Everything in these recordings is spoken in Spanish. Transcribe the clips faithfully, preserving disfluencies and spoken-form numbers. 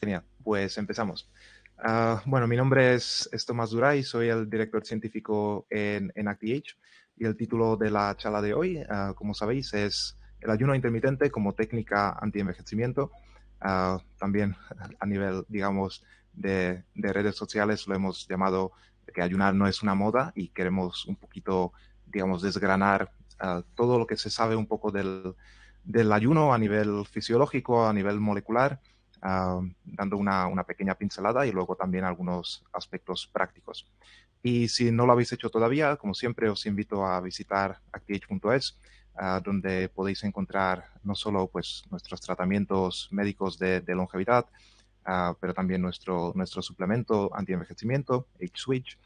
Genial, pues empezamos. Uh, bueno, mi nombre es, es Tomás Duray, soy el director científico en, en ActiAge y el título de la charla de hoy, uh, como sabéis, es el ayuno intermitente como técnica anti-envejecimiento. Uh, también a nivel, digamos, de, de redes sociales lo hemos llamado que ayunar no es una moda y queremos un poquito, digamos, desgranar uh, todo lo que se sabe un poco del, del ayuno a nivel fisiológico, a nivel molecular, Uh, dando una, una pequeña pincelada y luego también algunos aspectos prácticos. Y si no lo habéis hecho todavía, como siempre, os invito a visitar actiage punto es, uh, donde podéis encontrar no solo pues, nuestros tratamientos médicos de, de longevidad, uh, pero también nuestro, nuestro suplemento anti-envejecimiento, H-Switch,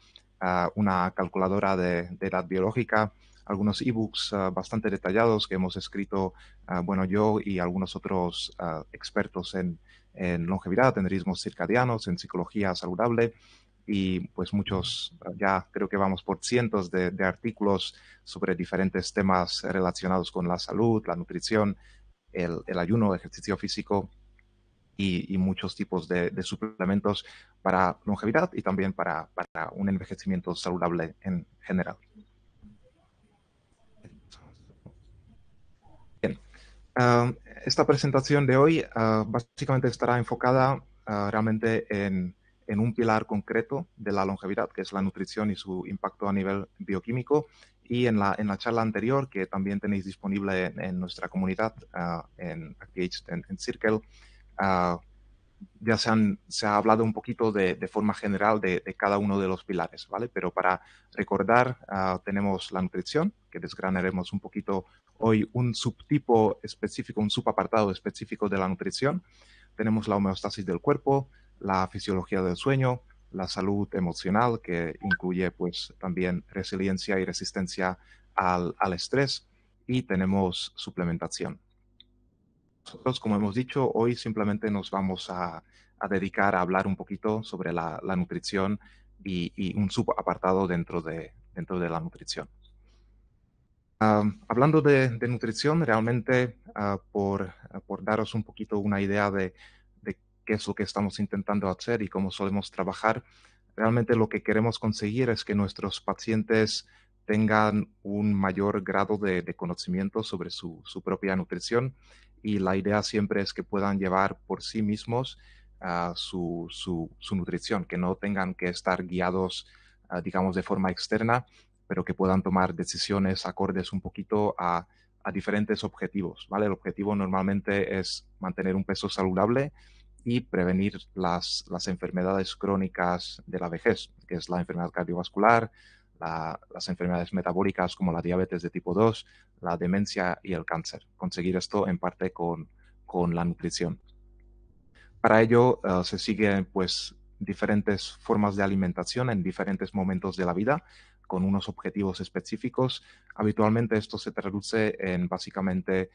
uh, una calculadora de, de edad biológica, algunos ebooks uh, bastante detallados que hemos escrito, uh, bueno, yo y algunos otros uh, expertos en en longevidad, en ritmos circadianos, en psicología saludable y pues muchos, ya creo que vamos por cientos de, de artículos sobre diferentes temas relacionados con la salud, la nutrición, el, el ayuno, el ejercicio físico y, y muchos tipos de, de suplementos para longevidad y también para, para un envejecimiento saludable en general. Uh, esta presentación de hoy uh, básicamente estará enfocada uh, realmente en, en un pilar concreto de la longevidad, que es la nutrición y su impacto a nivel bioquímico. Y en la, en la charla anterior, que también tenéis disponible en, en nuestra comunidad, uh, en ActiAge, en, en Circle, uh, ya se, han, se ha hablado un poquito de, de forma general de, de cada uno de los pilares, ¿vale? Pero para recordar, uh, tenemos la nutrición, que desgranaremos un poquito hoy un subtipo específico, un subapartado específico de la nutrición. Tenemos la homeostasis del cuerpo, la fisiología del sueño, la salud emocional, que incluye pues también resiliencia y resistencia al, al estrés, y tenemos suplementación. Nosotros, como hemos dicho, hoy simplemente nos vamos a, a dedicar a hablar un poquito sobre la, la nutrición y, y un subapartado dentro de, dentro de la nutrición. Uh, hablando de, de nutrición, realmente, uh, por, uh, por daros un poquito una idea de, de qué es lo que estamos intentando hacer y cómo solemos trabajar, realmente lo que queremos conseguir es que nuestros pacientes tengan un mayor grado de, de conocimiento sobre su, su propia nutrición, y la idea siempre es que puedan llevar por sí mismos uh, su, su, su nutrición, que no tengan que estar guiados, uh, digamos, de forma externa, pero que puedan tomar decisiones acordes un poquito a, a diferentes objetivos, ¿vale? El objetivo normalmente es mantener un peso saludable y prevenir las, las enfermedades crónicas de la vejez, que es la enfermedad cardiovascular, La, las enfermedades metabólicas como la diabetes de tipo dos, la demencia y el cáncer. Conseguir esto en parte con, con la nutrición. Para ello uh, se siguen pues, diferentes formas de alimentación en diferentes momentos de la vida con unos objetivos específicos. Habitualmente esto se traduce en básicamente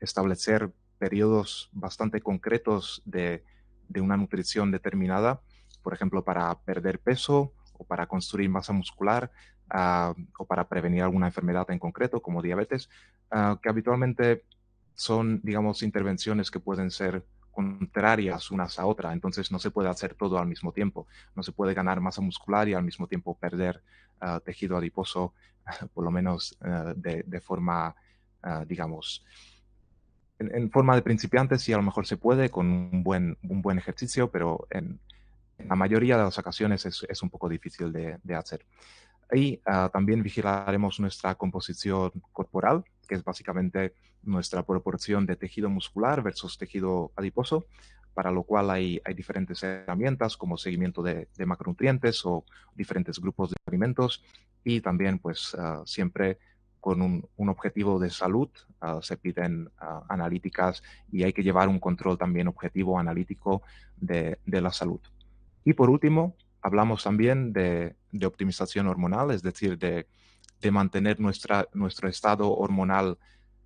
establecer periodos bastante concretos de, de una nutrición determinada, por ejemplo, para perder peso, o para construir masa muscular uh, o para prevenir alguna enfermedad en concreto, como diabetes, uh, que habitualmente son, digamos, intervenciones que pueden ser contrarias unas a otras. Entonces, no se puede hacer todo al mismo tiempo. No se puede ganar masa muscular y al mismo tiempo perder uh, tejido adiposo, uh, por lo menos uh, de, de forma, uh, digamos, en, en forma de principiante, sí, a lo mejor se puede con un buen, un buen ejercicio, pero en... la mayoría de las ocasiones es, es un poco difícil de, de hacer. Y uh, también vigilaremos nuestra composición corporal, que es básicamente nuestra proporción de tejido muscular versus tejido adiposo, para lo cual hay, hay diferentes herramientas como seguimiento de, de macronutrientes o diferentes grupos de alimentos. Y también, pues, uh, siempre con un, un objetivo de salud uh, se piden uh, analíticas y hay que llevar un control también objetivo analítico de, de la salud. Y por último, hablamos también de, de optimización hormonal, es decir, de, de mantener nuestra, nuestro estado hormonal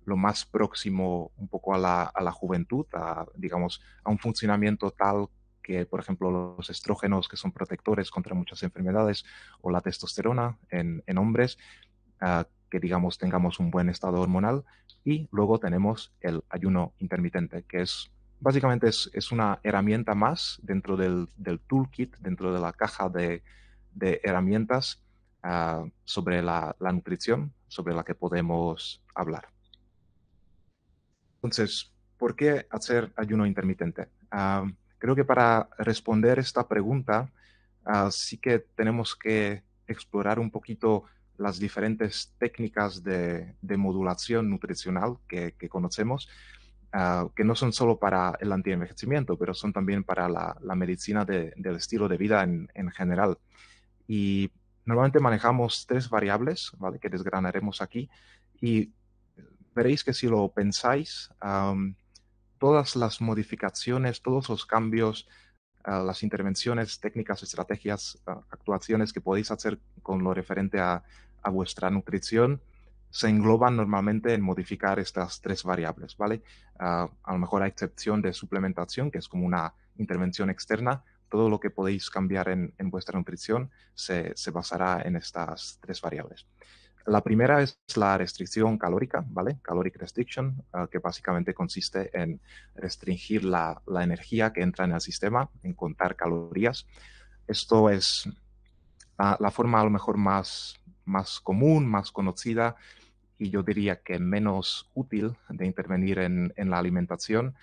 lo más próximo un poco a la, a la juventud, a, digamos, a un funcionamiento tal que, por ejemplo, los estrógenos, que son protectores contra muchas enfermedades, o la testosterona en, en hombres, uh, que, digamos, tengamos un buen estado hormonal. Y luego tenemos el ayuno intermitente, que es Básicamente es, es una herramienta más dentro del, del toolkit, dentro de la caja de, de herramientas uh, sobre la, la nutrición, sobre la que podemos hablar. Entonces, ¿por qué hacer ayuno intermitente? Uh, creo que para responder esta pregunta uh, sí que tenemos que explorar un poquito las diferentes técnicas de, de modulación nutricional que, que conocemos, uh, que no son solo para el antienvejecimiento, pero son también para la, la medicina de, del estilo de vida en, en general. Y normalmente manejamos tres variables, ¿vale?, que desgranaremos aquí, y veréis que si lo pensáis, um, todas las modificaciones, todos los cambios, uh, las intervenciones, técnicas, estrategias, uh, actuaciones que podéis hacer con lo referente a, a vuestra nutrición, se engloban normalmente en modificar estas tres variables, ¿vale? Uh, a lo mejor a excepción de suplementación, que es como una intervención externa, todo lo que podéis cambiar en, en vuestra nutrición se, se basará en estas tres variables. La primera es la restricción calórica, ¿vale? Caloric restriction, uh, que básicamente consiste en restringir la, la energía que entra en el sistema, en contar calorías. Esto es uh, la forma a lo mejor más, más común, más conocida y yo diría que menos útil de intervenir en, en la alimentación,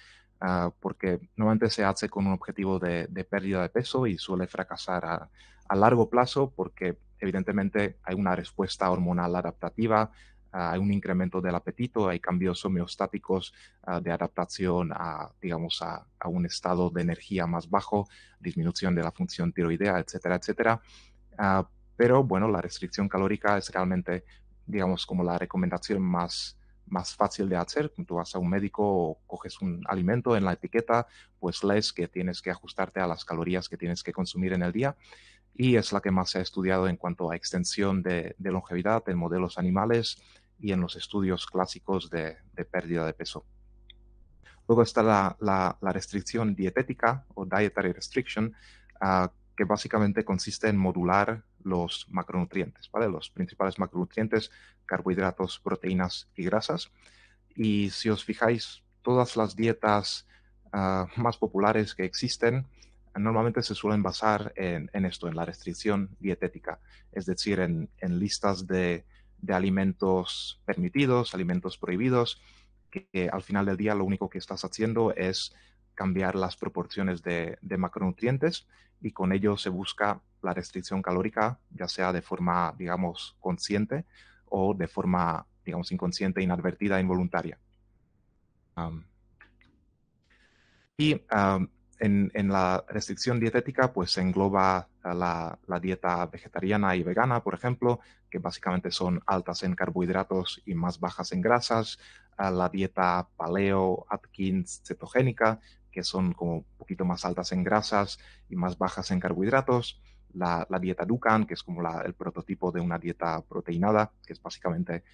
uh, porque normalmente se hace con un objetivo de, de pérdida de peso y suele fracasar a, a largo plazo porque evidentemente hay una respuesta hormonal adaptativa, uh, hay un incremento del apetito, hay cambios homeostáticos uh, de adaptación a, digamos, a, a un estado de energía más bajo, disminución de la función tiroidea, etcétera, etcétera. Uh, pero, bueno, la restricción calórica es realmente, digamos, como la recomendación más, más fácil de hacer. Tú vas a un médico o coges un alimento en la etiqueta, pues lees que tienes que ajustarte a las calorías que tienes que consumir en el día. Y es la que más se ha estudiado en cuanto a extensión de, de longevidad en modelos animales y en los estudios clásicos de, de pérdida de peso. Luego está la, la, la restricción dietética o dietary restriction, uh, que básicamente consiste en modular los macronutrientes, ¿vale? Los principales macronutrientes, carbohidratos, proteínas y grasas. Y si os fijáis, todas las dietas uh, más populares que existen normalmente se suelen basar en, en esto, en la restricción dietética, es decir, en, en listas de, de alimentos permitidos, alimentos prohibidos, que, que al final del día lo único que estás haciendo es cambiar las proporciones de, de macronutrientes y con ello se busca la restricción calórica, ya sea de forma, digamos, consciente o de forma, digamos, inconsciente, inadvertida, involuntaria. Um, y... Um, En, en la restricción dietética, pues se engloba la, la dieta vegetariana y vegana, por ejemplo, que básicamente son altas en carbohidratos y más bajas en grasas, la dieta paleo, Atkins, cetogénica, que son como un poquito más altas en grasas y más bajas en carbohidratos, la, la dieta Dukan, que es como la, el prototipo de una dieta proteinada, que es básicamente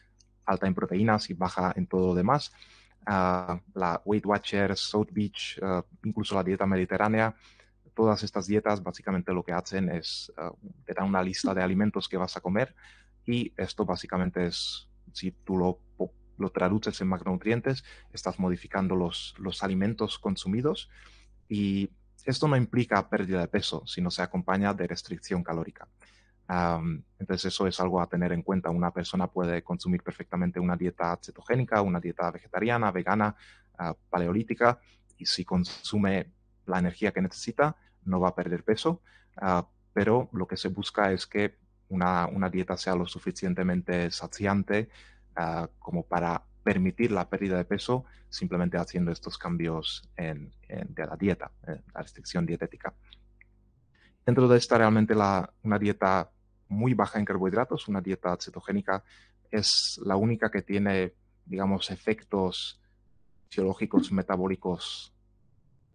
alta en proteínas y baja en todo lo demás. Uh, la Weight Watchers, South Beach, uh, incluso la dieta mediterránea, todas estas dietas básicamente lo que hacen es uh, te dan una lista de alimentos que vas a comer y esto básicamente es, si tú lo, lo traduces en macronutrientes, estás modificando los, los alimentos consumidos y esto no implica pérdida de peso, sino se acompaña de restricción calórica. Um, entonces eso es algo a tener en cuenta. Una persona puede consumir perfectamente una dieta cetogénica, una dieta vegetariana, vegana, uh, paleolítica, y si consume la energía que necesita, no va a perder peso, uh, pero lo que se busca es que una, una dieta sea lo suficientemente saciante uh, como para permitir la pérdida de peso simplemente haciendo estos cambios en, en, de la dieta, en la restricción dietética. Dentro de esta realmente la, una dieta muy baja en carbohidratos, una dieta cetogénica, es la única que tiene, digamos, efectos fisiológicos metabólicos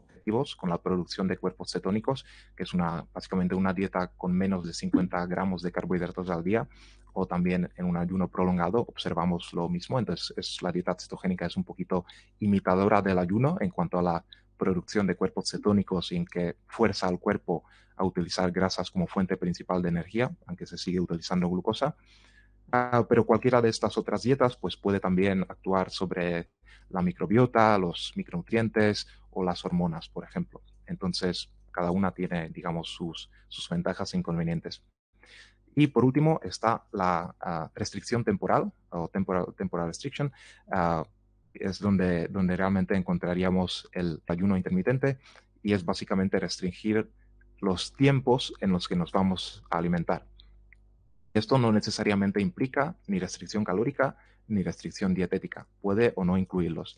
objetivos con la producción de cuerpos cetónicos, que es una, básicamente una dieta con menos de cincuenta gramos de carbohidratos al día, o también en un ayuno prolongado observamos lo mismo. Entonces, es, la dieta cetogénica es un poquito imitadora del ayuno en cuanto a la producción de cuerpos cetónicos sin que fuerza al cuerpo a utilizar grasas como fuente principal de energía, aunque se sigue utilizando glucosa. Uh, pero cualquiera de estas otras dietas pues, puede también actuar sobre la microbiota, los micronutrientes o las hormonas, por ejemplo. Entonces, cada una tiene, digamos, sus, sus ventajas e inconvenientes. Y por último está la uh, restricción temporal o temporal, temporal restriction, uh, es donde, donde realmente encontraríamos el ayuno intermitente, y es básicamente restringir los tiempos en los que nos vamos a alimentar. Esto no necesariamente implica ni restricción calórica ni restricción dietética, puede o no incluirlos.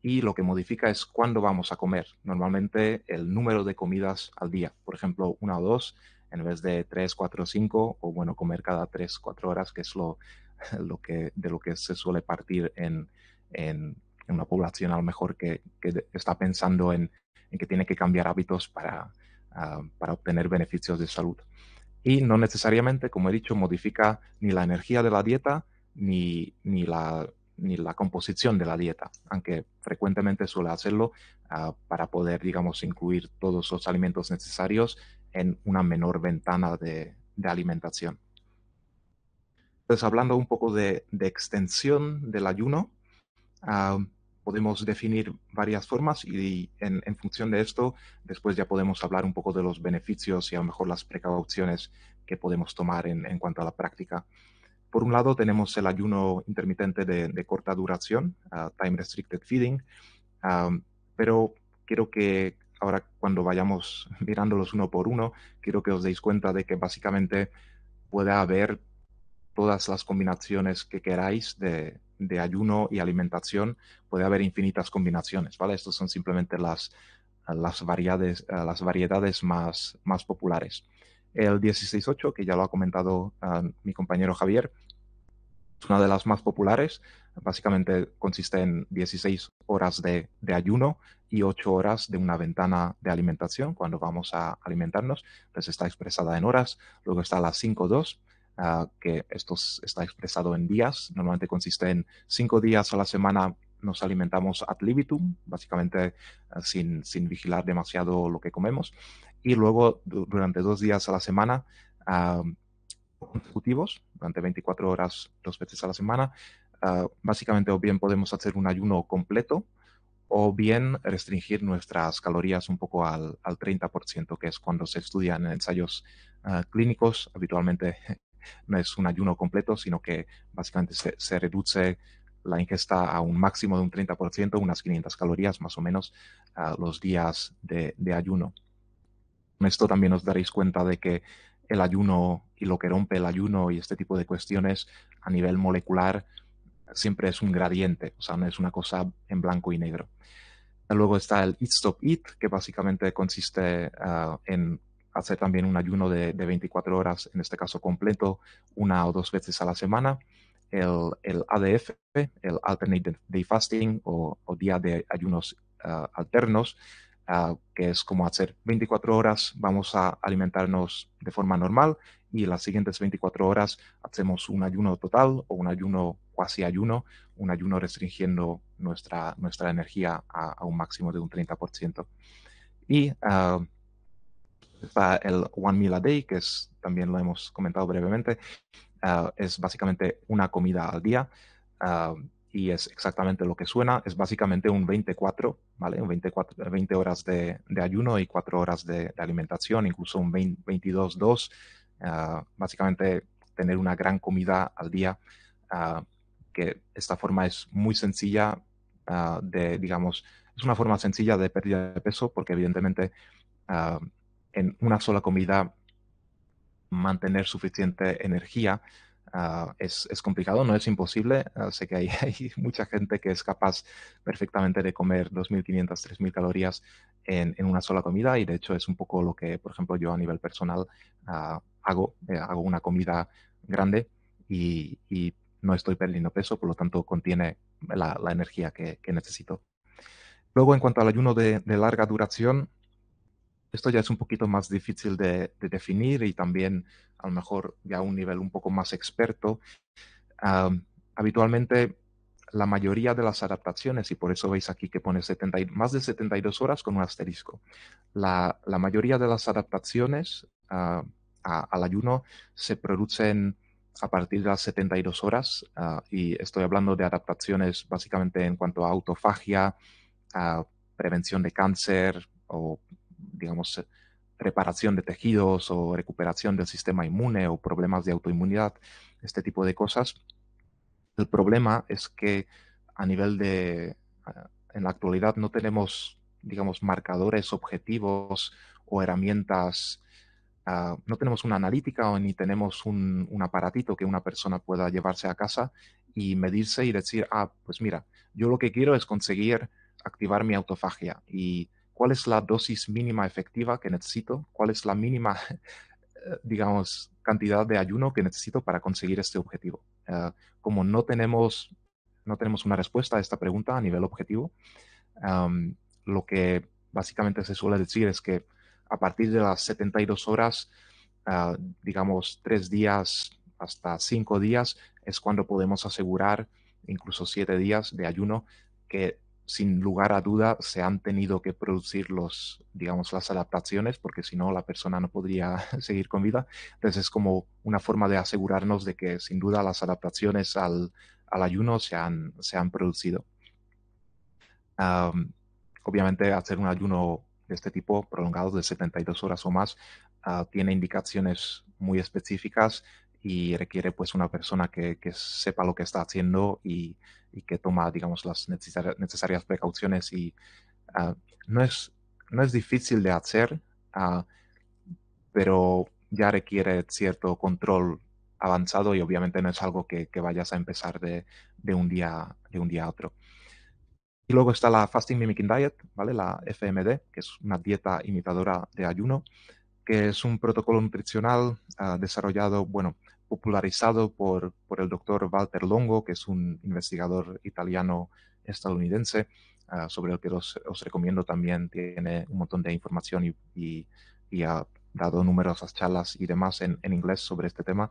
Y lo que modifica es cuándo vamos a comer, normalmente el número de comidas al día, por ejemplo, una o dos, en vez de tres, cuatro, cinco, o bueno, comer cada tres, cuatro horas, que es lo, lo que, de lo que se suele partir en, en, en una población a lo mejor que, que está pensando en, en que tiene que cambiar hábitos para, uh, para obtener beneficios de salud. Y no necesariamente, como he dicho, modifica ni la energía de la dieta ni, ni, la, ni la composición de la dieta, aunque frecuentemente suele hacerlo uh, para poder, digamos, incluir todos los alimentos necesarios en una menor ventana de, de alimentación. Entonces, hablando un poco de, de extensión del ayuno, uh, podemos definir varias formas y en, en función de esto, después ya podemos hablar un poco de los beneficios y a lo mejor las precauciones que podemos tomar en, en cuanto a la práctica. Por un lado, tenemos el ayuno intermitente de, de corta duración, uh, time restricted feeding, uh, pero quiero que ahora, cuando vayamos mirándolos uno por uno, quiero que os deis cuenta de que básicamente puede haber todas las combinaciones que queráis de, de ayuno y alimentación. Puede haber infinitas combinaciones, ¿vale? Estas son simplemente las, las, variedades, las variedades más, más populares. El dieciséis ocho, que ya lo ha comentado uh, mi compañero Javier, es una de las más populares. Básicamente consiste en dieciséis horas de, de ayuno y ocho horas de una ventana de alimentación cuando vamos a alimentarnos. Entonces está expresada en horas. Luego está la cinco dos, uh, que esto está expresado en días. Normalmente consiste en cinco días a la semana nos alimentamos ad libitum, básicamente uh, sin, sin vigilar demasiado lo que comemos. Y luego du- durante dos días a la semana uh, consecutivos, durante veinticuatro horas dos veces a la semana, Uh, básicamente o bien podemos hacer un ayuno completo o bien restringir nuestras calorías un poco al, al treinta por ciento, que es cuando se estudian en ensayos uh, clínicos. Habitualmente no es un ayuno completo, sino que básicamente se, se reduce la ingesta a un máximo de un treinta por ciento, unas quinientas calorías más o menos, uh, los días de, de ayuno. Con esto también os daréis cuenta de que el ayuno y lo que rompe el ayuno y este tipo de cuestiones a nivel molecular siempre es un gradiente, o sea, no es una cosa en blanco y negro. Luego está el Eat Stop Eat, que básicamente consiste uh, en hacer también un ayuno de, de veinticuatro horas, en este caso completo, una o dos veces a la semana. El, el A D F, el Alternate Day Fasting, o, o día de ayunos uh, alternos, uh, que es como hacer veinticuatro horas, vamos a alimentarnos de forma normal, y las siguientes veinticuatro horas hacemos un ayuno total o un ayuno cuasi ayuno, un ayuno restringiendo nuestra, nuestra energía a, a un máximo de un treinta por ciento. Y uh, está el One Meal a Day, que es, también lo hemos comentado brevemente, uh, es básicamente una comida al día uh, y es exactamente lo que suena, es básicamente un veinticuatro, ¿vale? Un veinticuatro, veinte horas de, de ayuno y cuatro horas de, de alimentación, incluso un veintidós dos. Uh, básicamente tener una gran comida al día, uh, que esta forma es muy sencilla uh, de, digamos, es una forma sencilla de pérdida de peso, porque evidentemente uh, en una sola comida mantener suficiente energía uh, es, es complicado, no es imposible. Uh, sé que hay, hay mucha gente que es capaz perfectamente de comer dos mil quinientas, tres mil calorías en, en una sola comida, y de hecho es un poco lo que, por ejemplo, yo a nivel personal uh, Hago, eh, hago una comida grande y, y no estoy perdiendo peso, por lo tanto contiene la, la energía que, que necesito. Luego, en cuanto al ayuno de, de larga duración, esto ya es un poquito más difícil de, de definir, y también a lo mejor ya a un nivel un poco más experto. Uh, habitualmente la mayoría de las adaptaciones, y por eso veis aquí que pone setenta, más de setenta y dos horas con un asterisco, la, la mayoría de las adaptaciones uh, A, al ayuno se producen a partir de las setenta y dos horas, uh, y estoy hablando de adaptaciones básicamente en cuanto a autofagia, uh, prevención de cáncer o, digamos, reparación de tejidos o recuperación del sistema inmune o problemas de autoinmunidad, este tipo de cosas. El problema es que a nivel de, en la actualidad no tenemos, digamos, marcadores objetivos o herramientas, uh, no tenemos una analítica o ni tenemos un, un aparatito que una persona pueda llevarse a casa y medirse y decir, ah, pues mira, yo lo que quiero es conseguir activar mi autofagia y cuál es la dosis mínima efectiva que necesito, cuál es la mínima, digamos, cantidad de ayuno que necesito para conseguir este objetivo. Uh, como no tenemos, no tenemos una respuesta a esta pregunta a nivel objetivo, um, lo que básicamente se suele decir es que a partir de las setenta y dos horas, uh, digamos, tres días hasta cinco días, es cuando podemos asegurar, incluso siete días de ayuno, que sin lugar a duda se han tenido que producir los, digamos, las adaptaciones, porque si no la persona no podría seguir con vida. Entonces es como una forma de asegurarnos de que sin duda las adaptaciones al, al ayuno se han, se han producido. Um, obviamente hacer un ayuno de este tipo prolongado de setenta y dos horas o más uh, tiene indicaciones muy específicas y requiere pues una persona que, que sepa lo que está haciendo y, y que toma, digamos, las necesar, necesarias precauciones. Y uh, no, es, no es difícil de hacer, uh, pero ya requiere cierto control avanzado y obviamente no es algo que, que vayas a empezar de, de, un día, de un día a otro. Y luego está la Fasting Mimicking Diet, ¿vale? La F M D, que es una dieta imitadora de ayuno, que es un protocolo nutricional uh, desarrollado, bueno, popularizado por, por el doctor Walter Longo, que es un investigador italiano-estadounidense, uh, sobre el que los, os recomiendo también. Tiene un montón de información y, y, y ha dado numerosas charlas y demás en, en inglés sobre este tema.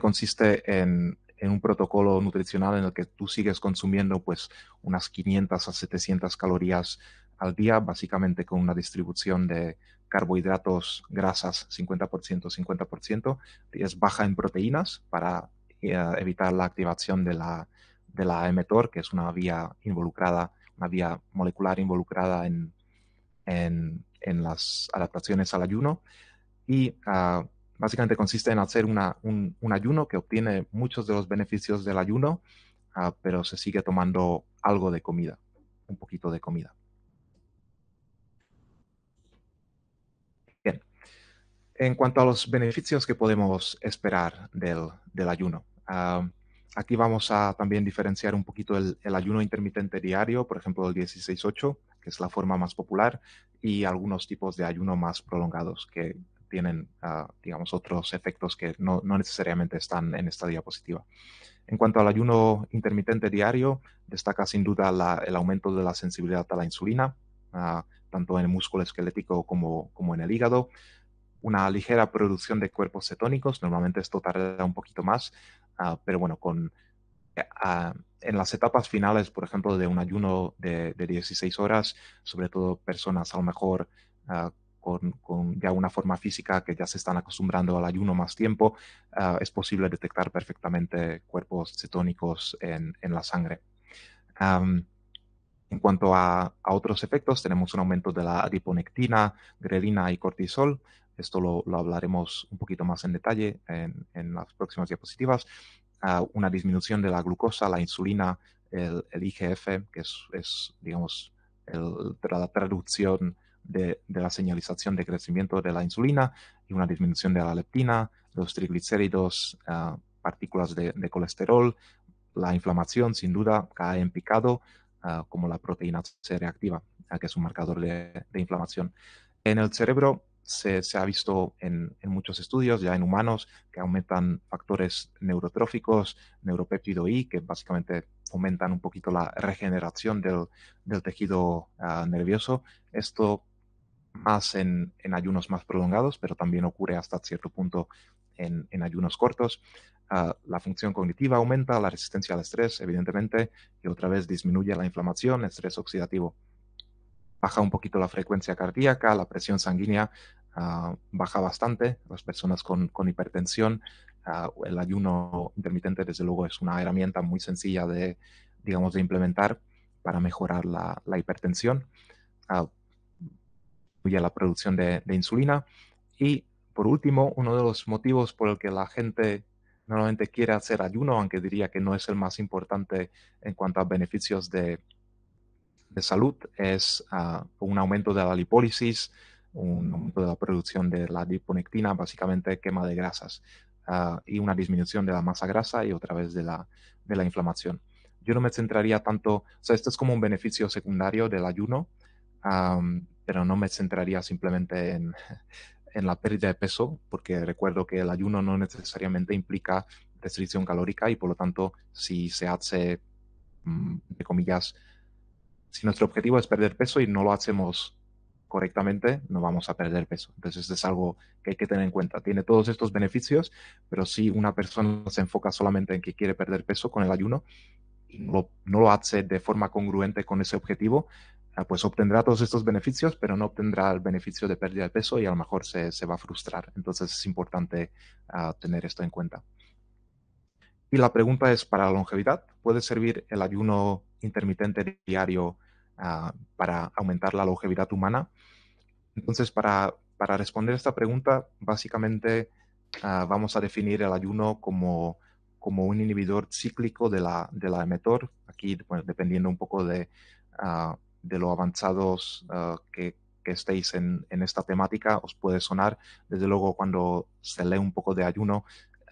Consiste en, en un protocolo nutricional en el que tú sigues consumiendo pues unas quinientas a setecientas calorías al día, básicamente con una distribución de carbohidratos, grasas, cincuenta por ciento, cincuenta por ciento, y es baja en proteínas para eh, evitar la activación de la, de la mTOR, que es una vía involucrada, una vía molecular involucrada en, en, en las adaptaciones al ayuno. Y uh, básicamente consiste en hacer una, un, un ayuno que obtiene muchos de los beneficios del ayuno, uh, pero se sigue tomando algo de comida, un poquito de comida. En cuanto a los beneficios que podemos esperar del, del ayuno, uh, aquí vamos a también diferenciar un poquito el, el ayuno intermitente diario, por ejemplo el dieciséis ocho, que es la forma más popular, y algunos tipos de ayuno más prolongados que tienen, uh, digamos, otros efectos que no, no necesariamente están en esta diapositiva. En cuanto al ayuno intermitente diario, destaca sin duda la, el aumento de la sensibilidad a la insulina, uh, tanto en el músculo esquelético como, como en el hígado. Una ligera producción de cuerpos cetónicos, normalmente esto tarda un poquito más, uh, pero bueno, con, uh, en las etapas finales, por ejemplo, de un ayuno de, de dieciséis horas, sobre todo personas a lo mejor uh, con, con ya una forma física que ya se están acostumbrando al ayuno más tiempo, uh, es posible detectar perfectamente cuerpos cetónicos en, en la sangre. Um, En cuanto a, a otros efectos, tenemos un aumento de la adiponectina, grelina y cortisol. Esto lo, lo hablaremos un poquito más en detalle en, en las próximas diapositivas. Uh, una disminución de la glucosa, la insulina, el, el I G F, que es, es digamos, el, la traducción de, de la señalización de crecimiento de la insulina, y una disminución de la leptina, los triglicéridos, uh, partículas de, de colesterol, la inflamación, sin duda, cae en picado, Uh, como la proteína C reactiva, uh, que es un marcador de, de inflamación. En el cerebro se, se ha visto en, en muchos estudios, ya en humanos, que aumentan factores neurotróficos, neuropéptido I, que básicamente fomentan un poquito la regeneración del, del tejido uh, nervioso. Esto más en, en ayunos más prolongados, pero también ocurre hasta cierto punto en, en ayunos cortos. Uh, la función cognitiva aumenta, la resistencia al estrés, evidentemente, y otra vez disminuye la inflamación, estrés oxidativo. Baja un poquito la frecuencia cardíaca, la presión sanguínea uh, baja bastante. Las personas con, con hipertensión, uh, el ayuno intermitente, desde luego, es una herramienta muy sencilla de, digamos, de implementar para mejorar la, la hipertensión, incluye uh, la producción de, de insulina. Y por último, uno de los motivos por el que la gente normalmente quiere hacer ayuno, aunque diría que no es el más importante en cuanto a beneficios de, de salud, es uh, un aumento de la lipólisis, un aumento de la producción de la adiponectina, básicamente quema de grasas, uh, y una disminución de la masa grasa y otra vez de la, de la inflamación. Yo no me centraría tanto, o sea, esto es como un beneficio secundario del ayuno, um, pero no me centraría simplemente en, en la pérdida de peso, porque recuerdo que el ayuno no necesariamente implica restricción calórica y por lo tanto, si se hace, de comillas, si nuestro objetivo es perder peso y no lo hacemos correctamente, no vamos a perder peso. Entonces, esto es algo que hay que tener en cuenta. Tiene todos estos beneficios, pero si una persona se enfoca solamente en que quiere perder peso con el ayuno y no, no lo hace de forma congruente con ese objetivo, pues obtendrá todos estos beneficios, pero no obtendrá el beneficio de pérdida de peso y a lo mejor se, se va a frustrar. Entonces, es importante uh, tener esto en cuenta. Y la pregunta es, ¿para la longevidad puede servir el ayuno intermitente diario uh, para aumentar la longevidad humana? Entonces, para, para responder esta pregunta, básicamente uh, vamos a definir el ayuno como, como un inhibidor cíclico de la, de la mTOR. Aquí, bueno, dependiendo un poco de... Uh, de lo avanzados uh, que, que estéis en, en esta temática, os puede sonar. Desde luego, cuando se lee un poco de ayuno,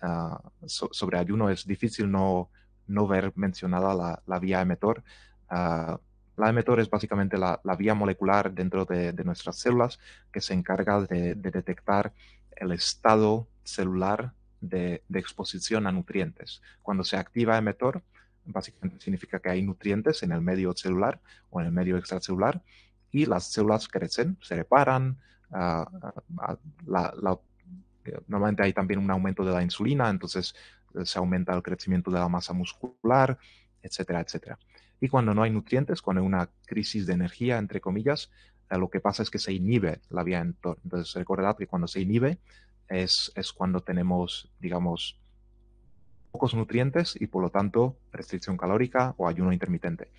uh, so, sobre ayuno, es difícil no, no ver mencionada la, la vía mTOR. Uh, la mTOR es básicamente la, la vía molecular dentro de, de nuestras células que se encarga de, de detectar el estado celular de, de exposición a nutrientes. Cuando se activa mTOR, básicamente significa que hay nutrientes en el medio celular o en el medio extracelular y las células crecen, se reparan. Uh, uh, la, la, normalmente hay también un aumento de la insulina, entonces se aumenta el crecimiento de la masa muscular, etcétera, etcétera. Y cuando no hay nutrientes, cuando hay una crisis de energía, entre comillas, uh, lo que pasa es que se inhibe la vía mTOR. Entonces, recordad que cuando se inhibe es, es cuando tenemos, digamos, pocos nutrientes y por lo tanto restricción calórica o ayuno intermitente.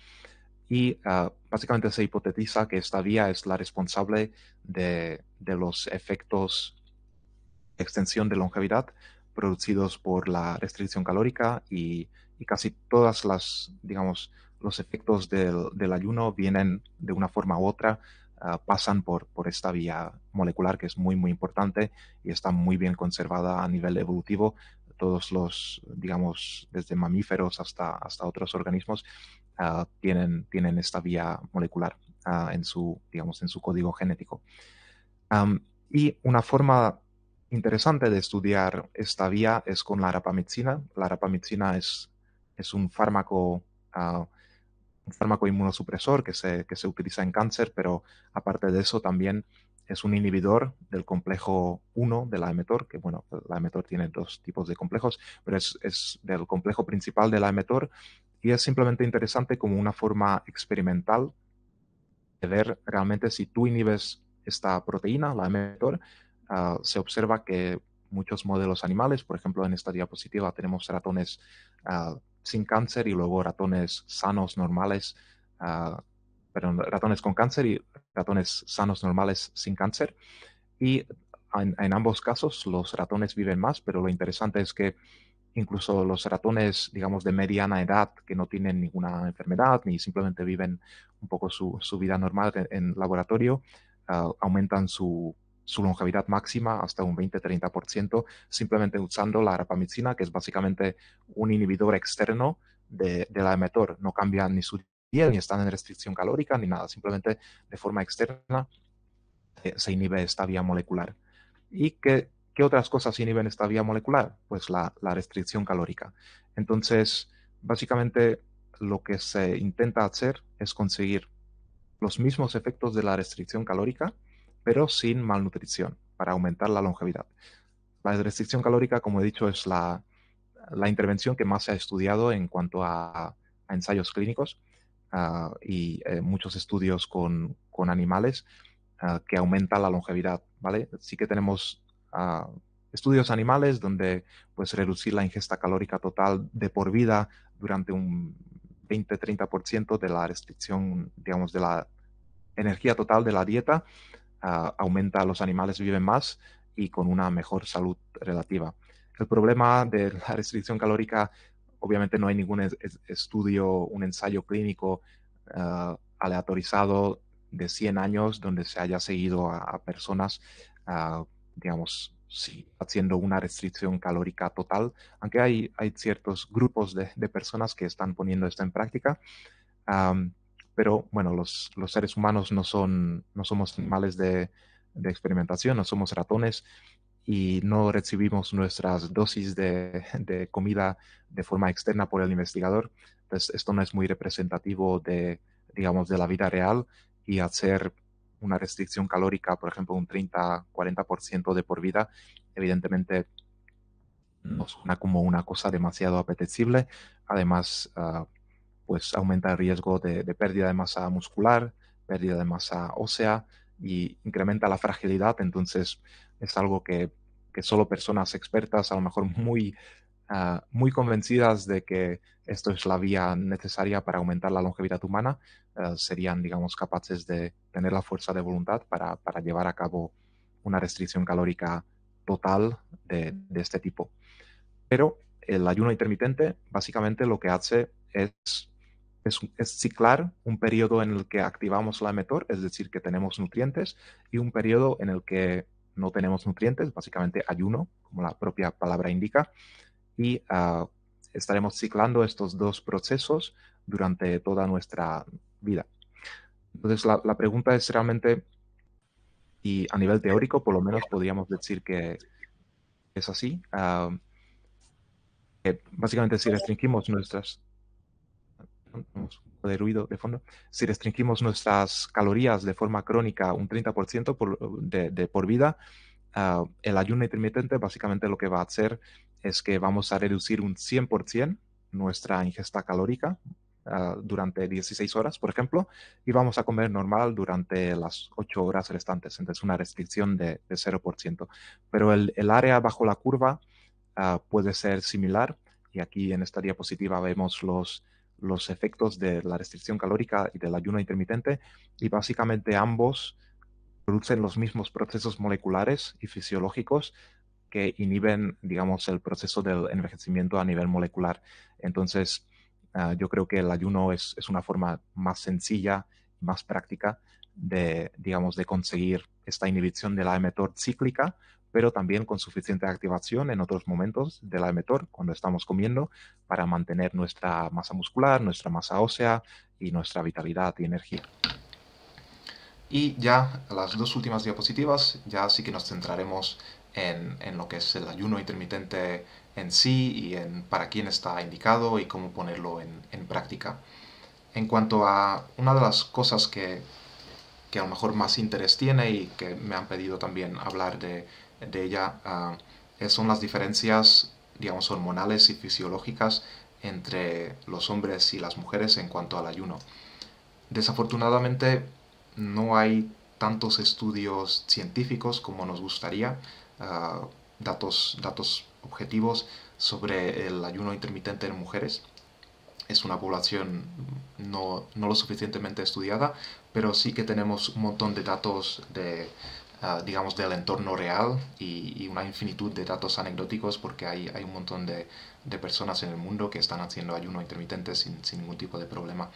Y uh, básicamente se hipotetiza que esta vía es la responsable de, de los efectos de extensión de longevidad producidos por la restricción calórica y, y casi todas las, digamos, los efectos del, del ayuno vienen de una forma u otra, uh, pasan por, por esta vía molecular que es muy, muy importante y está muy bien conservada a nivel evolutivo. Todos los, digamos, desde mamíferos hasta, hasta otros organismos, uh, tienen, tienen esta vía molecular uh, en su, digamos, en su código genético. Um, y una forma interesante de estudiar esta vía es con la rapamicina. La rapamicina es, es un fármaco, uh, un fármaco inmunosupresor que se, que se utiliza en cáncer, pero aparte de eso también es un inhibidor del complejo uno de la mTOR, que bueno, la mTOR tiene dos tipos de complejos, pero es, es del complejo principal de la mTOR y es simplemente interesante como una forma experimental de ver realmente si tú inhibes esta proteína, la mTOR, uh, se observa que muchos modelos animales, por ejemplo en esta diapositiva tenemos ratones uh, sin cáncer y luego ratones sanos normales, uh, Pero ratones con cáncer y ratones sanos normales sin cáncer. Y en, en ambos casos los ratones viven más, pero lo interesante es que incluso los ratones, digamos, de mediana edad, que no tienen ninguna enfermedad ni simplemente viven un poco su, su vida normal en, en laboratorio, uh, aumentan su, su longevidad máxima hasta un veinte a treinta por ciento simplemente usando la rapamicina, que es básicamente un inhibidor externo de, de la mTOR. No cambia ni su Bien, ni están en restricción calórica ni nada, simplemente de forma externa eh, se inhibe esta vía molecular. ¿Y qué, qué otras cosas inhiben esta vía molecular? Pues la, la restricción calórica. Entonces, básicamente lo que se intenta hacer es conseguir los mismos efectos de la restricción calórica, pero sin malnutrición, para aumentar la longevidad. La restricción calórica, como he dicho, es la, la intervención que más se ha estudiado en cuanto a, a ensayos clínicos. Uh, y eh, muchos estudios con, con animales uh, que aumenta la longevidad, ¿vale? Sí que tenemos uh, estudios animales donde pues reducir la ingesta calórica total de por vida durante un veinte a treinta por ciento de la restricción, digamos, de la energía total de la dieta, uh, aumenta, los animales viven más y con una mejor salud relativa. El problema de la restricción calórica, obviamente no hay ningún es estudio, un ensayo clínico uh, aleatorizado de cien años donde se haya seguido a, a personas, uh, digamos, sí, haciendo una restricción calórica total, aunque hay, hay ciertos grupos de, de personas que están poniendo esto en práctica. Um, pero bueno, los, los seres humanos no, son, no somos animales de, de experimentación, no somos ratones y no recibimos nuestras dosis de, de comida de forma externa por el investigador. Entonces esto no es muy representativo de, digamos, de la vida real, y hacer una restricción calórica, por ejemplo, un treinta a cuarenta por ciento de por vida, evidentemente no suena como una cosa demasiado apetecible. Además, uh, pues aumenta el riesgo de, de pérdida de masa muscular, pérdida de masa ósea y incrementa la fragilidad. Entonces, es algo que, que solo personas expertas, a lo mejor muy, uh, muy convencidas de que esto es la vía necesaria para aumentar la longevidad humana, Uh, serían, digamos, capaces de tener la fuerza de voluntad para, para llevar a cabo una restricción calórica total de, de este tipo. Pero el ayuno intermitente básicamente lo que hace es, es, es ciclar un periodo en el que activamos la mTOR, es decir, que tenemos nutrientes, y un periodo en el que no tenemos nutrientes, básicamente ayuno, como la propia palabra indica, y uh, estaremos ciclando estos dos procesos durante toda nuestra vida. Entonces la, la pregunta es realmente, y a nivel teórico por lo menos podríamos decir que es así, uh, que básicamente si restringimos nuestras de ruido de fondo, si restringimos nuestras calorías de forma crónica un treinta por ciento por, de, de por vida, uh, el ayuno intermitente básicamente lo que va a hacer es que vamos a reducir un cien por ciento nuestra ingesta calórica Uh, durante dieciséis horas, por ejemplo, y vamos a comer normal durante las ocho horas restantes. Entonces, una restricción de, de cero por ciento. Pero el, el área bajo la curva uh, puede ser similar, y aquí en esta diapositiva vemos los, los efectos de la restricción calórica y del ayuno intermitente, y básicamente ambos producen los mismos procesos moleculares y fisiológicos que inhiben, digamos, el proceso del envejecimiento a nivel molecular. Entonces, Uh, yo creo que el ayuno es, es una forma más sencilla, más práctica de, digamos, de conseguir esta inhibición de la mTOR cíclica, pero también con suficiente activación en otros momentos de la mTOR, cuando estamos comiendo, para mantener nuestra masa muscular, nuestra masa ósea y nuestra vitalidad y energía. Y ya las dos últimas diapositivas, ya sí que nos centraremos en, en lo que es el ayuno intermitente en sí y en para quién está indicado y cómo ponerlo en, en práctica. En cuanto a una de las cosas que, que a lo mejor más interés tiene y que me han pedido también hablar de, de ella, uh, son las diferencias, digamos, hormonales y fisiológicas entre los hombres y las mujeres en cuanto al ayuno. Desafortunadamente no hay tantos estudios científicos como nos gustaría, uh, datos, datos objetivos sobre el ayuno intermitente en mujeres. Es una población no, no lo suficientemente estudiada, pero sí que tenemos un montón de datos de, uh, digamos, del entorno real y, y una infinitud de datos anecdóticos, porque hay, hay un montón de, de personas en el mundo que están haciendo ayuno intermitente sin, sin ningún tipo de problema.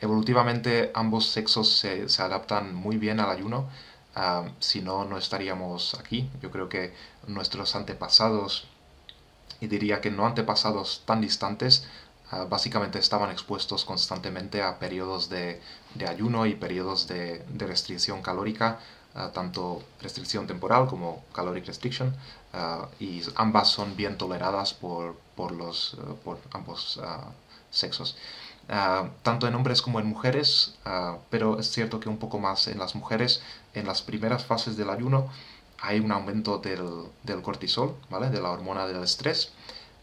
Evolutivamente ambos sexos se, se adaptan muy bien al ayuno. Uh, si no, no estaríamos aquí. Yo creo que nuestros antepasados, y diría que no antepasados tan distantes, uh, básicamente estaban expuestos constantemente a periodos de, de ayuno y periodos de, de restricción calórica, uh, tanto restricción temporal como caloric restriction, uh, y ambas son bien toleradas por, por, los, uh, por ambos uh, sexos. Uh, tanto en hombres como en mujeres, uh, pero es cierto que un poco más en las mujeres. En las primeras fases del ayuno hay un aumento del, del cortisol, ¿vale?, de la hormona del estrés,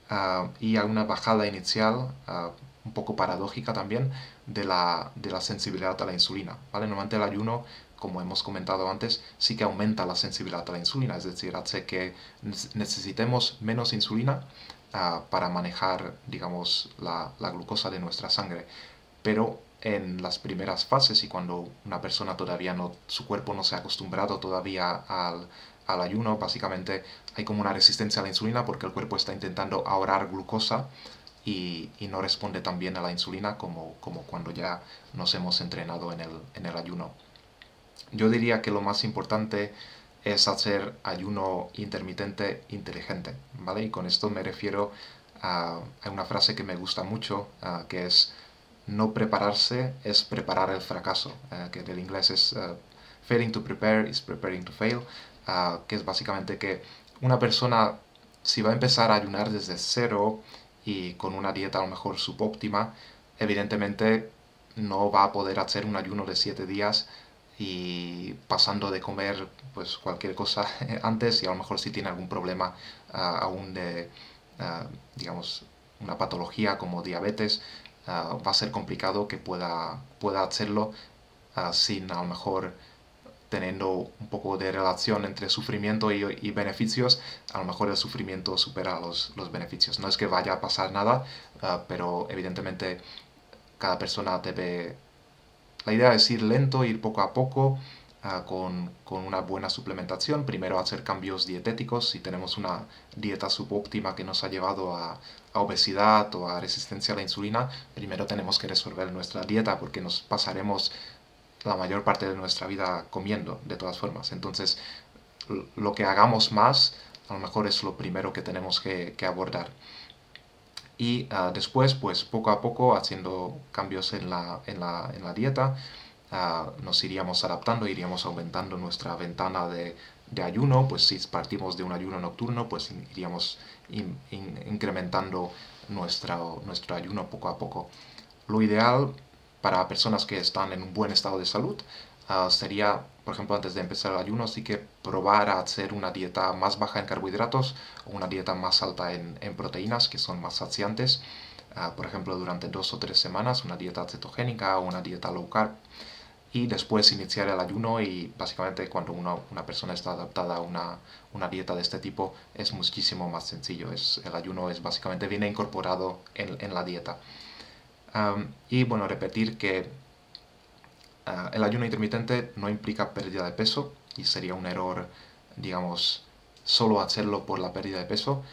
uh, y hay una bajada inicial, uh, un poco paradójica también, de la, de la sensibilidad a la insulina, ¿vale? Normalmente el ayuno, como hemos comentado antes, sí que aumenta la sensibilidad a la insulina, es decir, hace que necesitemos menos insulina uh, para manejar, digamos, la, la glucosa de nuestra sangre. Pero en las primeras fases y cuando una persona todavía no, su cuerpo no se ha acostumbrado todavía al, al ayuno, básicamente hay como una resistencia a la insulina porque el cuerpo está intentando ahorrar glucosa y, y no responde tan bien a la insulina como, como cuando ya nos hemos entrenado en el, en el ayuno. Yo diría que lo más importante es hacer ayuno intermitente inteligente, ¿vale? Y con esto me refiero a, a una frase que me gusta mucho, uh, que es no prepararse es preparar el fracaso, uh, que del inglés es uh, failing to prepare is preparing to fail, uh, que es básicamente que una persona, si va a empezar a ayunar desde cero y con una dieta a lo mejor subóptima, evidentemente no va a poder hacer un ayuno de siete días y pasando de comer pues cualquier cosa antes, y a lo mejor si tiene algún problema uh, aún de, uh, digamos, una patología como diabetes, uh, va a ser complicado que pueda, pueda hacerlo uh, sin a lo mejor teniendo un poco de relación entre sufrimiento y, y beneficios. A lo mejor el sufrimiento supera los, los beneficios. No es que vaya a pasar nada, uh, pero evidentemente cada persona debe... La idea es ir lento, ir poco a poco, uh, con, con una buena suplementación. Primero hacer cambios dietéticos. Si tenemos una dieta subóptima que nos ha llevado a, a obesidad o a resistencia a la insulina, primero tenemos que resolver nuestra dieta porque nos pasaremos la mayor parte de nuestra vida comiendo, de todas formas. Entonces, lo que hagamos más, a lo mejor es lo primero que tenemos que, que abordar. Y uh, después, pues poco a poco, haciendo cambios en la, en la, en la dieta, uh, nos iríamos adaptando, iríamos aumentando nuestra ventana de, de ayuno. Pues si partimos de un ayuno nocturno, pues iríamos in, in, incrementando nuestra, nuestro ayuno poco a poco. Lo ideal para personas que están en un buen estado de salud uh, sería, por ejemplo, antes de empezar el ayuno, sí que probar a hacer una dieta más baja en carbohidratos o una dieta más alta en, en proteínas, que son más saciantes. Uh, por ejemplo, durante dos o tres semanas, una dieta cetogénica o una dieta low carb. Y después iniciar el ayuno, y básicamente cuando uno, una persona está adaptada a una, una dieta de este tipo, es muchísimo más sencillo. Es, el ayuno es básicamente viene incorporado en, en la dieta. Um, y bueno, repetir que... Uh, el ayuno intermitente no implica pérdida de peso, y sería un error, digamos, solo hacerlo por la pérdida de peso.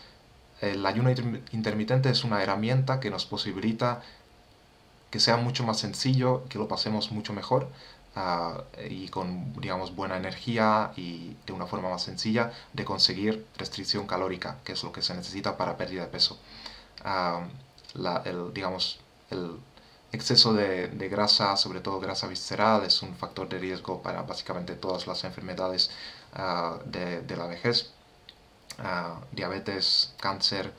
El ayuno intermitente es una herramienta que nos posibilita que sea mucho más sencillo, que lo pasemos mucho mejor uh, y con, digamos, buena energía y de una forma más sencilla de conseguir restricción calórica, que es lo que se necesita para pérdida de peso. Uh, la, el, digamos, el... Exceso de, de grasa, sobre todo grasa visceral, es un factor de riesgo para básicamente todas las enfermedades uh, de, de la vejez, uh, diabetes, cáncer.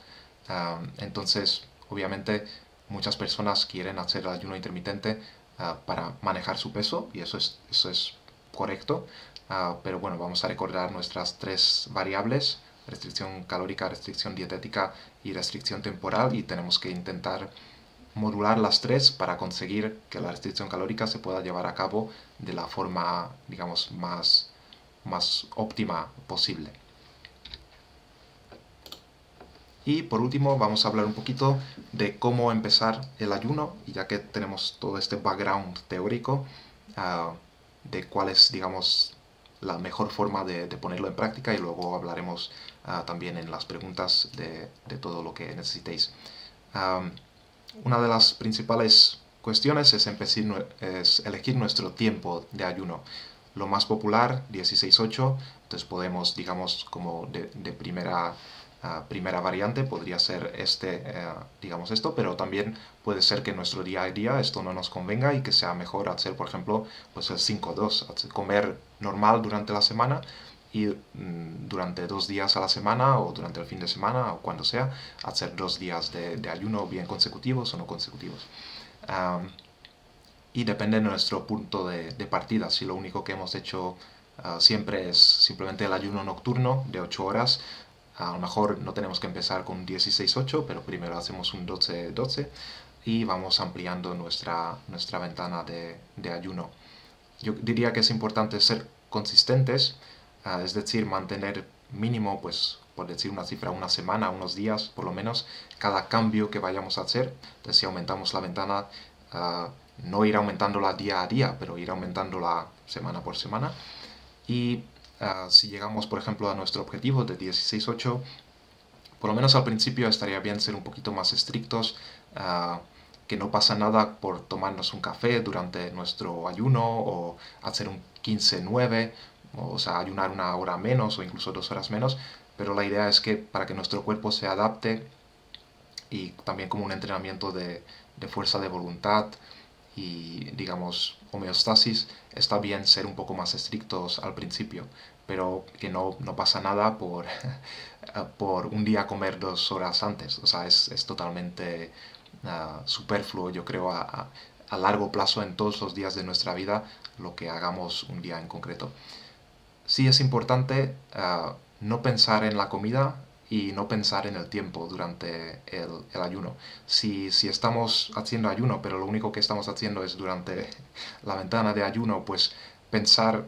Uh, entonces, obviamente, muchas personas quieren hacer el ayuno intermitente uh, para manejar su peso, y eso es, eso es correcto. Uh, pero bueno, vamos a recordar nuestras tres variables: restricción calórica, restricción dietética y restricción temporal, y tenemos que intentar modular las tres para conseguir que la restricción calórica se pueda llevar a cabo de la forma, digamos, más, más óptima posible. Y por último vamos a hablar un poquito de cómo empezar el ayuno, y ya que tenemos todo este background teórico, uh, de cuál es, digamos, la mejor forma de, de ponerlo en práctica, y luego hablaremos uh, también en las preguntas de, de todo lo que necesitéis. Um, Una de las principales cuestiones es, es elegir nuestro tiempo de ayuno. Lo más popular, dieciséis ocho, entonces podemos, digamos, como de, de primera, uh, primera variante, podría ser este, uh, digamos esto, pero también puede ser que en nuestro día a día esto no nos convenga y que sea mejor hacer, por ejemplo, pues el cinco dos, comer normal durante la semana y mm, durante dos días a la semana o durante el fin de semana o cuando sea, hacer dos días de, de ayuno, bien consecutivos o no consecutivos. Um, y depende de nuestro punto de, de partida. Si lo único que hemos hecho uh, siempre es simplemente el ayuno nocturno de ocho horas, a lo mejor no tenemos que empezar con dieciséis ocho, pero primero hacemos un doce doce y vamos ampliando nuestra, nuestra ventana de, de ayuno. Yo diría que es importante ser consistentes. Uh, es decir, mantener mínimo pues por decir una cifra, una semana, unos días por lo menos, cada cambio que vayamos a hacer. Entonces si aumentamos la ventana, uh, no ir aumentándola día a día, pero ir aumentándola semana por semana. Y uh, si llegamos, por ejemplo, a nuestro objetivo de dieciséis punto ocho, por lo menos al principio estaría bien ser un poquito más estrictos, uh, que no pasa nada por tomarnos un café durante nuestro ayuno o hacer un quince nueve, o sea, ayunar una hora menos o incluso dos horas menos, pero la idea es que para que nuestro cuerpo se adapte, y también como un entrenamiento de, de fuerza de voluntad y, digamos, homeostasis, está bien ser un poco más estrictos al principio, pero que no, no pasa nada por, por un día comer dos horas antes. O sea, es, es totalmente uh, superfluo, yo creo, a, a, a largo plazo en todos los días de nuestra vida, lo que hagamos un día en concreto. Sí es importante uh, no pensar en la comida y no pensar en el tiempo durante el, el ayuno. Si, si estamos haciendo ayuno, pero lo único que estamos haciendo es durante la ventana de ayuno, pues pensar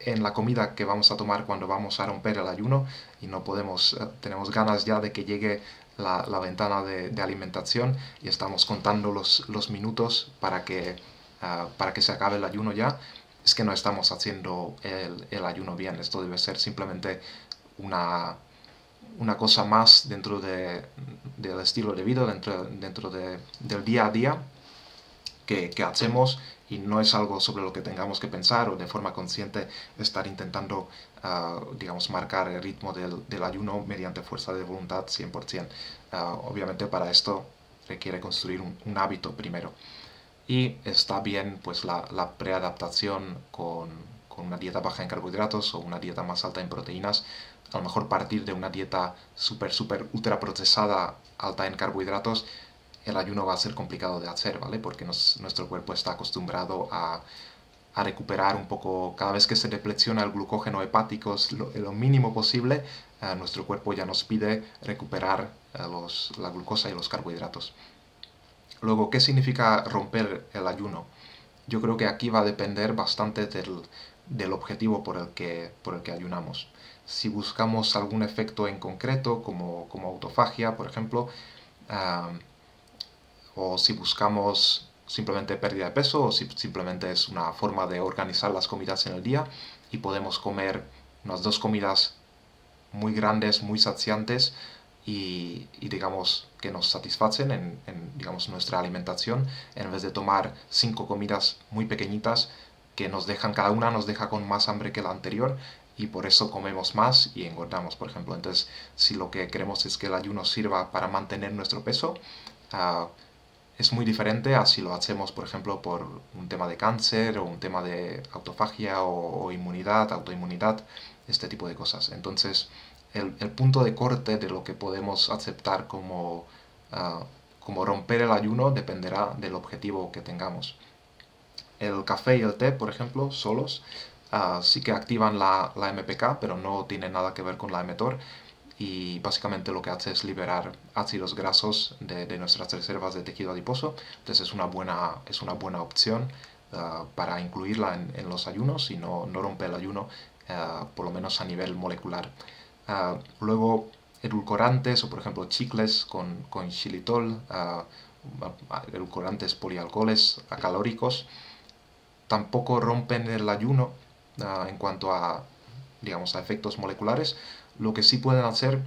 en la comida que vamos a tomar cuando vamos a romper el ayuno, y no podemos, uh, tenemos ganas ya de que llegue la, la ventana de, de alimentación, y estamos contando los, los minutos para que, uh, para que se acabe el ayuno ya. Es que no estamos haciendo el, el ayuno bien. Esto debe ser simplemente una, una cosa más dentro de, del estilo de vida, dentro, dentro de, del día a día que, que hacemos, y no es algo sobre lo que tengamos que pensar o de forma consciente estar intentando, uh, digamos, marcar el ritmo del, del ayuno mediante fuerza de voluntad cien por cien. Uh, obviamente para esto requiere construir un, un hábito primero. Y está bien, pues, la, la preadaptación con, con una dieta baja en carbohidratos o una dieta más alta en proteínas. A lo mejor partir de una dieta súper, súper ultra procesada alta en carbohidratos, el ayuno va a ser complicado de hacer, ¿vale? Porque nos, nuestro cuerpo está acostumbrado a, a recuperar un poco, cada vez que se depresiona el glucógeno hepático lo, lo mínimo posible, eh, nuestro cuerpo ya nos pide recuperar eh, los, la glucosa y los carbohidratos. Luego, ¿qué significa romper el ayuno? Yo creo que aquí va a depender bastante del, del objetivo por el, que, por el que ayunamos. Si buscamos algún efecto en concreto, como, como autofagia, por ejemplo, um, o si buscamos simplemente pérdida de peso, o si simplemente es una forma de organizar las comidas en el día, y podemos comer unas dos comidas muy grandes, muy saciantes, Y, y digamos que nos satisfacen en, en digamos, nuestra alimentación, en vez de tomar cinco comidas muy pequeñitas que nos dejan, cada una nos deja con más hambre que la anterior, y por eso comemos más y engordamos, por ejemplo. Entonces, si lo que queremos es que el ayuno sirva para mantener nuestro peso, uh, es muy diferente a si lo hacemos, por ejemplo, por un tema de cáncer o un tema de autofagia o, o inmunidad, autoinmunidad, este tipo de cosas. Entonces, El, el punto de corte de lo que podemos aceptar como, uh, como romper el ayuno dependerá del objetivo que tengamos. El café y el té, por ejemplo, solos, uh, sí que activan la, la M P K, pero no tienen nada que ver con la mTOR, y básicamente lo que hace es liberar ácidos grasos de, de nuestras reservas de tejido adiposo. Entonces es una buena, es una buena opción uh, para incluirla en, en los ayunos, y no, no rompe el ayuno, uh, por lo menos a nivel molecular. Uh, luego, edulcorantes, o por ejemplo chicles con, con xilitol, uh, edulcorantes polialcoholes acalóricos, tampoco rompen el ayuno uh, en cuanto a, digamos, a efectos moleculares. Lo que sí pueden hacer,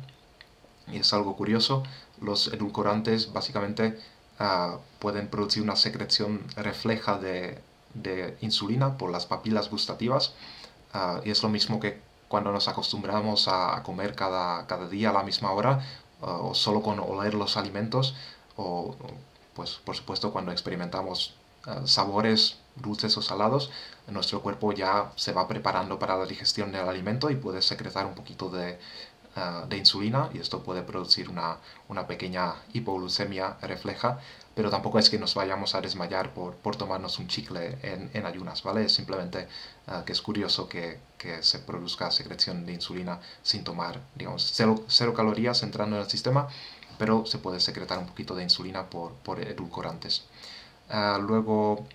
y es algo curioso, los edulcorantes básicamente uh, pueden producir una secreción refleja de, de insulina por las papilas gustativas, uh, y es lo mismo que cuando nos acostumbramos a comer cada, cada día a la misma hora, o solo con oler los alimentos, o pues por supuesto cuando experimentamos sabores dulces o salados, nuestro cuerpo ya se va preparando para la digestión del alimento y puede secretar un poquito de, de insulina, y esto puede producir una, una pequeña hipoglucemia refleja, pero tampoco es que nos vayamos a desmayar por, por tomarnos un chicle en, en ayunas, ¿vale? Es simplemente uh, que es curioso que, que se produzca secreción de insulina sin tomar, digamos, cero, cero calorías entrando en el sistema, pero se puede secretar un poquito de insulina por, por edulcorantes. Uh, luego,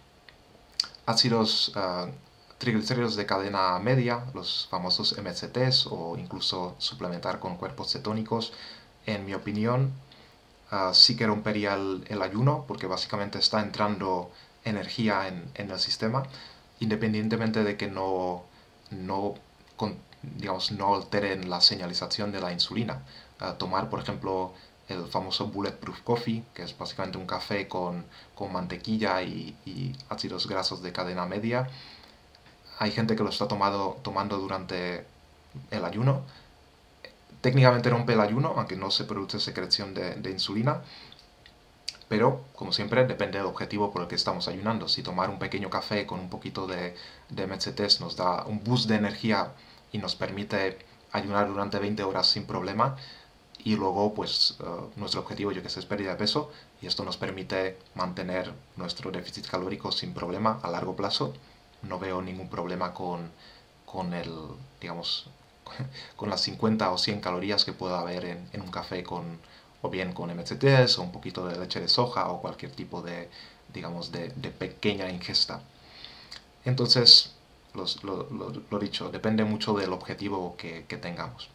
ácidos uh, triglicéridos de cadena media, los famosos M C Tes, o incluso suplementar con cuerpos cetónicos, en mi opinión, uh, sí que rompería el, el ayuno, porque básicamente está entrando energía en, en el sistema, independientemente de que no, no, con, digamos, no alteren la señalización de la insulina. Uh, tomar, por ejemplo, el famoso Bulletproof Coffee, que es básicamente un café con, con mantequilla y, y ácidos grasos de cadena media. Hay gente que lo está tomado, tomando durante el ayuno. Técnicamente rompe el ayuno, aunque no se produce secreción de, de insulina. Pero, como siempre, depende del objetivo por el que estamos ayunando. Si tomar un pequeño café con un poquito de, de M C Tes nos da un boost de energía y nos permite ayunar durante veinte horas sin problema, y luego, pues, uh, nuestro objetivo, yo que sé, es pérdida de peso, y esto nos permite mantener nuestro déficit calórico sin problema a largo plazo. No veo ningún problema con, con el, digamos, con las cincuenta o cien calorías que pueda haber en, en un café con, o bien con M C Tes, o un poquito de leche de soja, o cualquier tipo de, digamos, de, de pequeña ingesta. Entonces, los, lo, lo, lo dicho, depende mucho del objetivo que, que tengamos.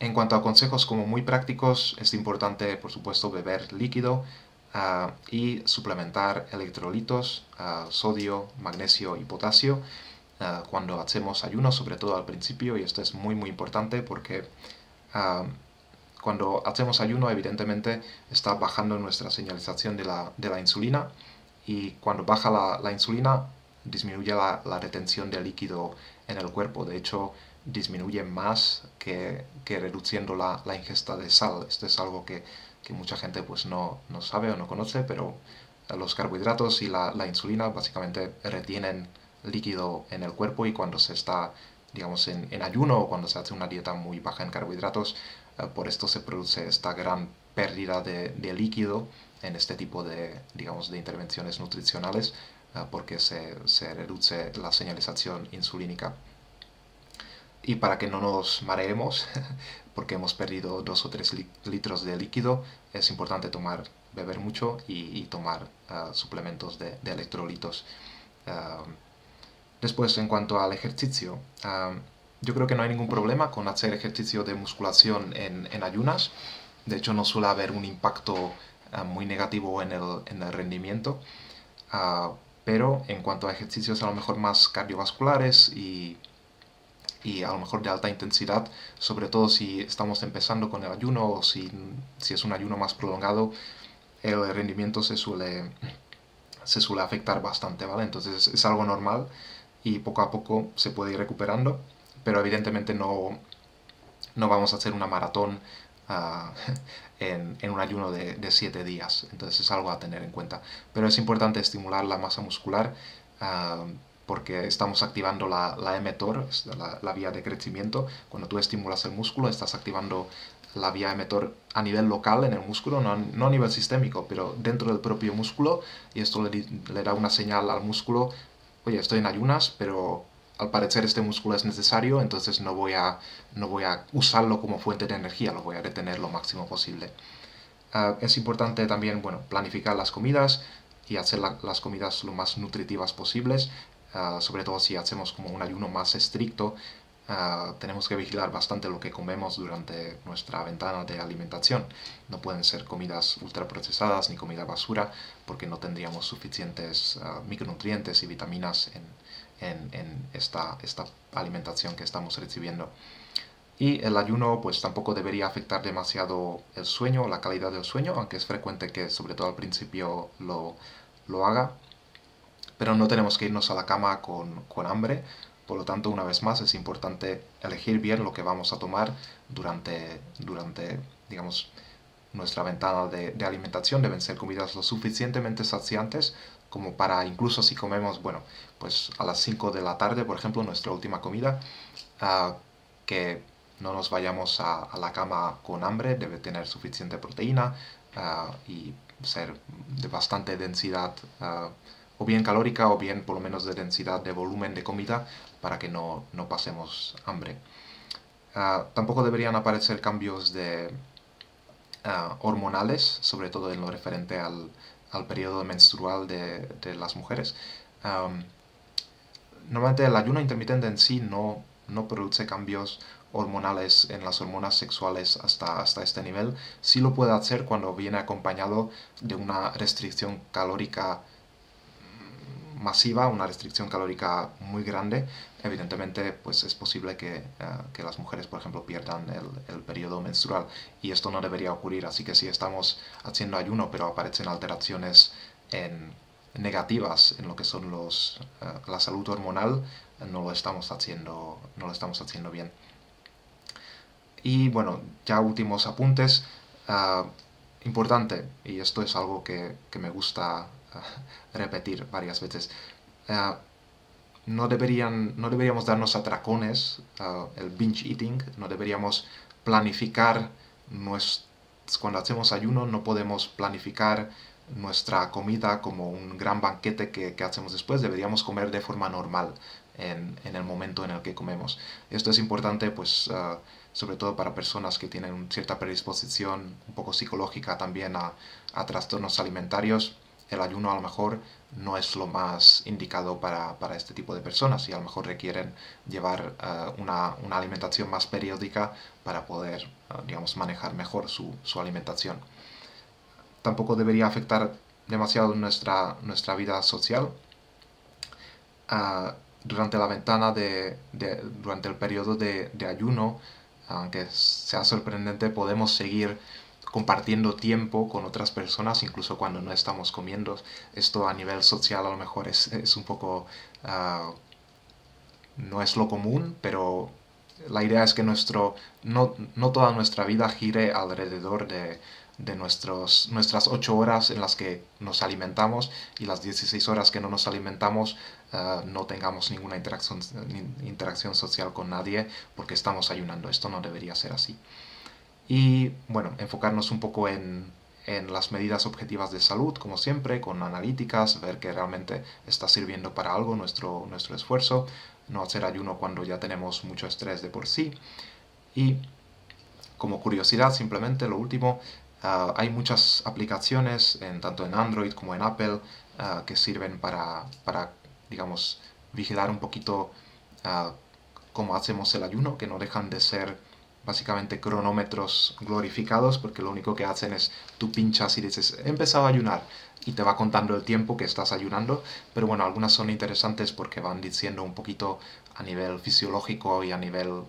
En cuanto a consejos como muy prácticos, es importante, por supuesto, beber líquido uh, y suplementar electrolitos, uh, sodio, magnesio y potasio, uh, cuando hacemos ayuno, sobre todo al principio, y esto es muy muy importante porque uh, cuando hacemos ayuno, evidentemente, está bajando nuestra señalización de la, de la insulina, y cuando baja la, la insulina, disminuye la, la retención de líquido en el cuerpo. De hecho, disminuye más que, que reduciendo la, la ingesta de sal. Esto es algo que, que mucha gente pues no, no sabe o no conoce, pero los carbohidratos y la, la insulina básicamente retienen líquido en el cuerpo, y cuando se está, digamos, en, en ayuno, o cuando se hace una dieta muy baja en carbohidratos, eh, por esto se produce esta gran pérdida de, de líquido en este tipo de, digamos, de intervenciones nutricionales, eh, porque se, se reduce la señalización insulínica. Y para que no nos mareemos, porque hemos perdido dos o tres litros de líquido, es importante tomar, beber mucho y, y tomar uh, suplementos de, de electrolitos. Uh, después, en cuanto al ejercicio, uh, yo creo que no hay ningún problema con hacer ejercicio de musculación en, en ayunas. De hecho, no suele haber un impacto uh, muy negativo en el, en el rendimiento. Uh, pero en cuanto a ejercicios a lo mejor más cardiovasculares y... y a lo mejor de alta intensidad, sobre todo si estamos empezando con el ayuno, o si, si es un ayuno más prolongado, el rendimiento se suele, se suele afectar bastante, ¿vale? Entonces es algo normal y poco a poco se puede ir recuperando, pero evidentemente no, no vamos a hacer una maratón uh, en, en un ayuno de siete días, entonces es algo a tener en cuenta. Pero es importante estimular la masa muscular, uh, porque estamos activando la, la mTOR, la, la vía de crecimiento. Cuando tú estimulas el músculo, estás activando la vía mTOR a nivel local en el músculo, no, no a nivel sistémico, pero dentro del propio músculo, y esto le, le da una señal al músculo: oye, estoy en ayunas, pero al parecer este músculo es necesario, entonces no voy a, no voy a usarlo como fuente de energía, lo voy a retener lo máximo posible. Uh, es importante también, bueno, planificar las comidas y hacer la, las comidas lo más nutritivas posibles. Uh, sobre todo si hacemos como un ayuno más estricto, uh, tenemos que vigilar bastante lo que comemos durante nuestra ventana de alimentación. No pueden ser comidas ultraprocesadas ni comida basura, porque no tendríamos suficientes uh, micronutrientes y vitaminas en, en, en esta, esta alimentación que estamos recibiendo. Y el ayuno pues tampoco debería afectar demasiado el sueño, la calidad del sueño, aunque es frecuente que sobre todo al principio lo, lo haga. Pero no tenemos que irnos a la cama con, con hambre, por lo tanto, una vez más, es importante elegir bien lo que vamos a tomar durante, durante digamos, nuestra ventana de, de alimentación. Deben ser comidas lo suficientemente saciantes como para, incluso si comemos, bueno, pues a las cinco de la tarde, por ejemplo, nuestra última comida, uh, que no nos vayamos a, a la cama con hambre. Debe tener suficiente proteína uh, y ser de bastante densidad, uh, o bien calórica, o bien por lo menos de densidad de volumen de comida, para que no, no pasemos hambre. Uh, tampoco deberían aparecer cambios de, uh, hormonales, sobre todo en lo referente al, al periodo menstrual de, de las mujeres. Um, Normalmente el ayuno intermitente en sí no, no produce cambios hormonales en las hormonas sexuales hasta, hasta este nivel. Sí lo puede hacer cuando viene acompañado de una restricción calórica masiva, una restricción calórica muy grande. Evidentemente, pues es posible que, uh, que las mujeres, por ejemplo, pierdan el, el periodo menstrual, y esto no debería ocurrir. Así que si estamos haciendo ayuno pero aparecen alteraciones en, negativas en lo que son los, uh, la salud hormonal, no lo estamos haciendo, no lo estamos haciendo bien. Y bueno, ya últimos apuntes. Uh, importante, y esto es algo que, que me gusta uh, repetir varias veces, uh, no, deberían, no deberíamos darnos atracones, uh, el binge eating, no deberíamos planificar, nuestro, cuando hacemos ayuno no podemos planificar nuestra comida como un gran banquete que, que hacemos después. Deberíamos comer de forma normal en, en el momento en el que comemos. Esto es importante, pues, uh, sobre todo para personas que tienen cierta predisposición un poco psicológica también a, a trastornos alimentarios. El ayuno a lo mejor no es lo más indicado para, para este tipo de personas, y a lo mejor requieren llevar uh, una, una alimentación más periódica para poder, uh, digamos, manejar mejor su, su alimentación. Tampoco debería afectar demasiado nuestra, nuestra vida social. Uh, durante la ventana de, de durante el periodo de, de ayuno, aunque sea sorprendente, podemos seguir compartiendo tiempo con otras personas, incluso cuando no estamos comiendo. Esto a nivel social a lo mejor es, es un poco... Uh, no es lo común, pero la idea es que nuestro no, no toda nuestra vida gire alrededor de, de nuestros, nuestras ocho horas en las que nos alimentamos, y las dieciséis horas que no nos alimentamos uh, no tengamos ninguna interacción, interacción social con nadie porque estamos ayunando. Esto no debería ser así. Y bueno, enfocarnos un poco en, en las medidas objetivas de salud, como siempre, con analíticas, ver que realmente está sirviendo para algo nuestro, nuestro esfuerzo, no hacer ayuno cuando ya tenemos mucho estrés de por sí. Y como curiosidad, simplemente lo último, Uh, hay muchas aplicaciones, en, tanto en Android como en Apple, uh, que sirven para, para, digamos, vigilar un poquito uh, cómo hacemos el ayuno, que no dejan de ser básicamente cronómetros glorificados, porque lo único que hacen es tú pinchas y dices, he empezado a ayunar, y te va contando el tiempo que estás ayunando. Pero bueno, algunas son interesantes porque van diciendo un poquito a nivel fisiológico y a nivel uh,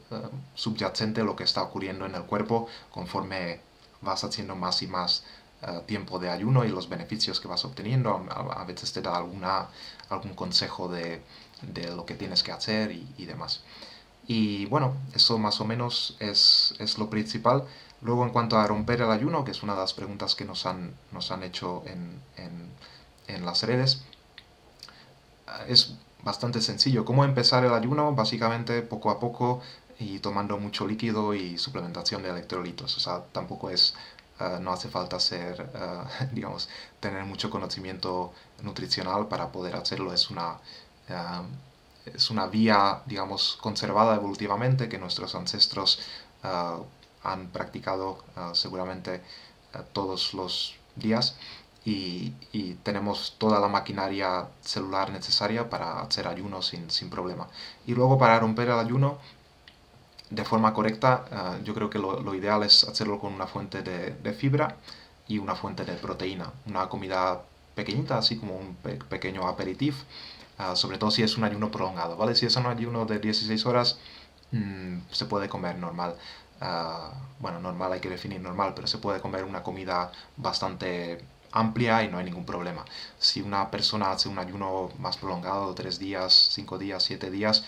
subyacente lo que está ocurriendo en el cuerpo conforme vas haciendo más y más uh, tiempo de ayuno, y los beneficios que vas obteniendo. A, a veces te da alguna, algún consejo de, de lo que tienes que hacer y, y demás. Y bueno, eso más o menos es, es lo principal. Luego, en cuanto a romper el ayuno, que es una de las preguntas que nos han, nos han hecho en, en, en las redes, es bastante sencillo. ¿Cómo empezar el ayuno? Básicamente poco a poco, y tomando mucho líquido y suplementación de electrolitos. O sea, tampoco es, uh, no hace falta ser, uh, digamos, tener mucho conocimiento nutricional para poder hacerlo. Es una, uh, es una vía, digamos, conservada evolutivamente, que nuestros ancestros uh, han practicado uh, seguramente uh, todos los días. Y, y tenemos toda la maquinaria celular necesaria para hacer ayuno sin, sin problema. Y luego, para romper el ayuno de forma correcta, uh, yo creo que lo, lo ideal es hacerlo con una fuente de, de fibra y una fuente de proteína. Una comida pequeñita, así como un pe pequeño aperitivo, uh, sobre todo si es un ayuno prolongado, ¿vale? Si es un ayuno de dieciséis horas, mmm, se puede comer normal. Uh, bueno, normal hay que definir normal, pero se puede comer una comida bastante amplia y no hay ningún problema. Si una persona hace un ayuno más prolongado, tres días, cinco días, siete días,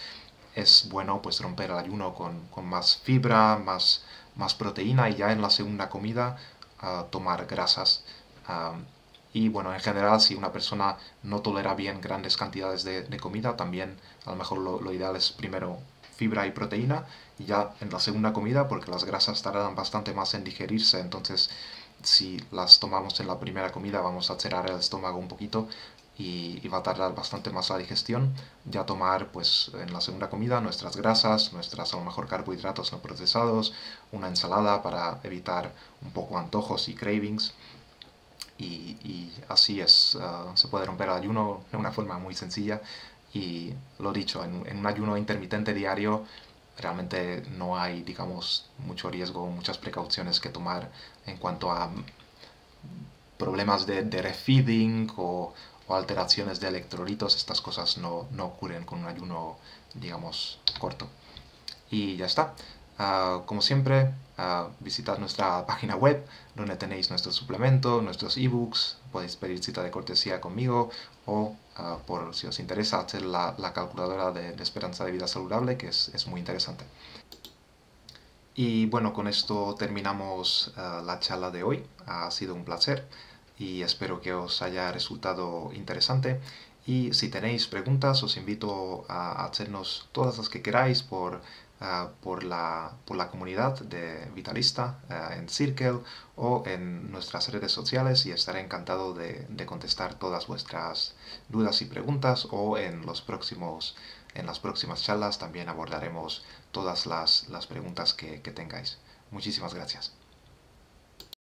es bueno pues romper el ayuno con, con más fibra, más, más proteína, y ya en la segunda comida uh, tomar grasas. Uh, y bueno, en general, si una persona no tolera bien grandes cantidades de, de comida, también a lo mejor lo, lo ideal es primero fibra y proteína, y ya en la segunda comida, porque las grasas tardan bastante más en digerirse. Entonces, si las tomamos en la primera comida, vamos a cerrar el estómago un poquito y va a tardar bastante más la digestión. Ya tomar, pues, en la segunda comida nuestras grasas, nuestras a lo mejor carbohidratos no procesados, una ensalada para evitar un poco antojos y cravings, y, y así es, uh, se puede romper el ayuno de una forma muy sencilla Y lo dicho, en, en un ayuno intermitente diario realmente no hay, digamos, mucho riesgo, muchas precauciones que tomar en cuanto a problemas de, de refeeding o, o alteraciones de electrolitos. Estas cosas no, no ocurren con un ayuno, digamos, corto. Y ya está. Uh, como siempre, uh, visitad nuestra página web, donde tenéis nuestro suplemento, nuestros ebooks. Podéis pedir cita de cortesía conmigo o, uh, por si os interesa, hacer la, la calculadora de, de esperanza de vida saludable, que es, es muy interesante. Y bueno, con esto terminamos uh, la charla de hoy. Ha sido un placer y espero que os haya resultado interesante. Y si tenéis preguntas, os invito a hacernos todas las que queráis por... Uh, por, la, por la comunidad de Vitalista uh, en Circle o en nuestras redes sociales, y estaré encantado de, de contestar todas vuestras dudas y preguntas, o en, los próximos, en las próximas charlas también abordaremos todas las, las preguntas que, que tengáis. Muchísimas gracias.